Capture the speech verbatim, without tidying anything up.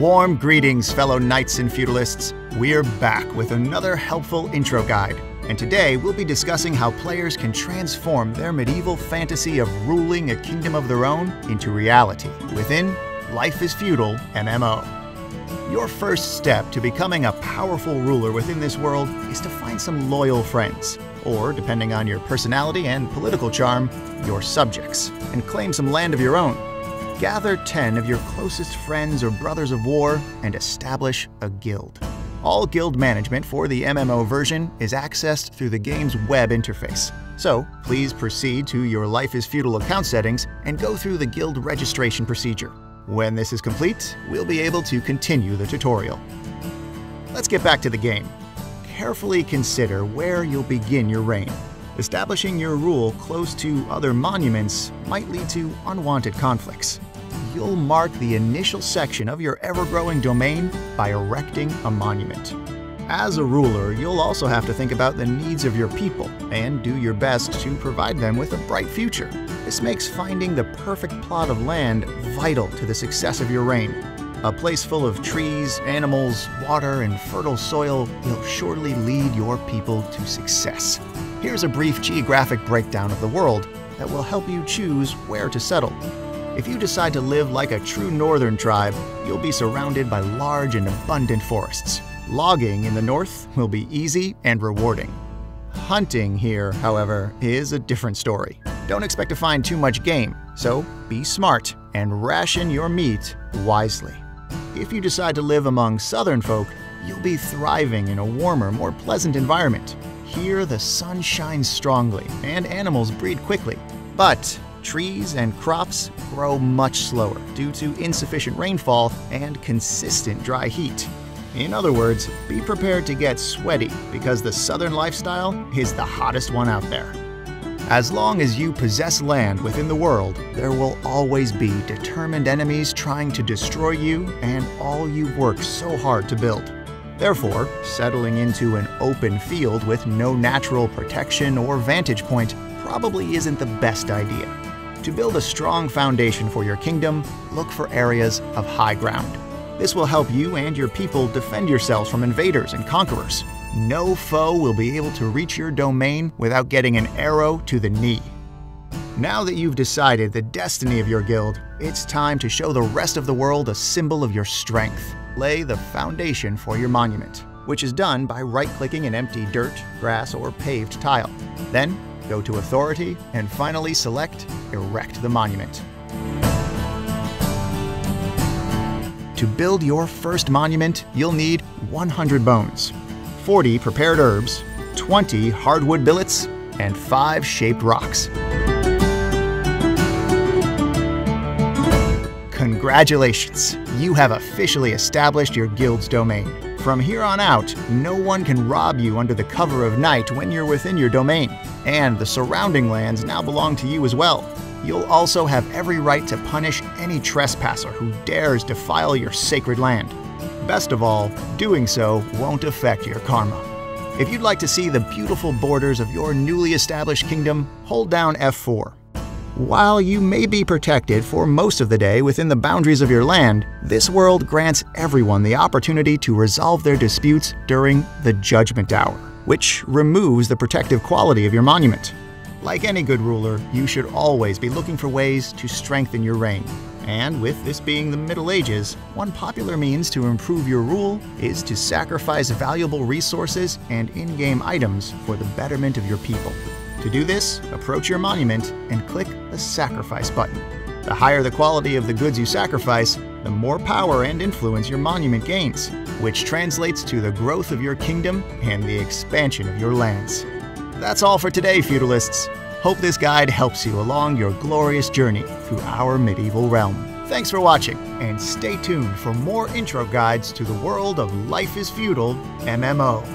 Warm greetings, fellow knights and feudalists. We're back with another helpful intro guide, and today we'll be discussing how players can transform their medieval fantasy of ruling a kingdom of their own into reality within Life is Feudal M M O. Your first step to becoming a powerful ruler within this world is to find some loyal friends, or depending on your personality and political charm, your subjects, and claim some land of your own. Gather ten of your closest friends or brothers of war and establish a guild. All guild management for the M M O version is accessed through the game's web interface, so please proceed to your Life is Feudal account settings and go through the guild registration procedure. When this is complete, we'll be able to continue the tutorial. Let's get back to the game. Carefully consider where you'll begin your reign. Establishing your rule close to other monuments might lead to unwanted conflicts. You'll mark the initial section of your ever-growing domain by erecting a monument. As a ruler, you'll also have to think about the needs of your people and do your best to provide them with a bright future. This makes finding the perfect plot of land vital to the success of your reign. A place full of trees, animals, water, and fertile soil will surely lead your people to success. Here's a brief geographic breakdown of the world that will help you choose where to settle. If you decide to live like a true northern tribe, you'll be surrounded by large and abundant forests. Logging in the north will be easy and rewarding. Hunting here, however, is a different story. Don't expect to find too much game, so be smart and ration your meat wisely. If you decide to live among southern folk, you'll be thriving in a warmer, more pleasant environment. Here, the sun shines strongly and animals breed quickly, but trees and crops grow much slower due to insufficient rainfall and consistent dry heat. In other words, be prepared to get sweaty because the southern lifestyle is the hottest one out there. As long as you possess land within the world, there will always be determined enemies trying to destroy you and all you've worked so hard to build. Therefore, settling into an open field with no natural protection or vantage point probably isn't the best idea. To build a strong foundation for your kingdom, look for areas of high ground. This will help you and your people defend yourselves from invaders and conquerors. No foe will be able to reach your domain without getting an arrow to the knee. Now that you've decided the destiny of your guild, it's time to show the rest of the world a symbol of your strength. Lay the foundation for your monument, which is done by right-clicking an empty dirt, grass, or paved tile. Then, go to Authority and finally select Erect the Monument. To build your first monument, you'll need one hundred bones, forty prepared herbs, twenty hardwood billets, and five shaped rocks. Congratulations! You have officially established your guild's domain. From here on out, no one can rob you under the cover of night when you're within your domain, and the surrounding lands now belong to you as well. You'll also have every right to punish any trespasser who dares defile your sacred land. Best of all, doing so won't affect your karma. If you'd like to see the beautiful borders of your newly established kingdom, hold down F four. While you may be protected for most of the day within the boundaries of your land, this world grants everyone the opportunity to resolve their disputes during the Judgment Hour, which removes the protective quality of your monument. Like any good ruler, you should always be looking for ways to strengthen your reign. And with this being the Middle Ages, one popular means to improve your rule is to sacrifice valuable resources and in-game items for the betterment of your people. To do this, approach your monument and click the Sacrifice button. The higher the quality of the goods you sacrifice, the more power and influence your monument gains, which translates to the growth of your kingdom and the expansion of your lands. That's all for today, feudalists. Hope this guide helps you along your glorious journey through our medieval realm. Thanks for watching, and stay tuned for more intro guides to the world of Life is Feudal M M O.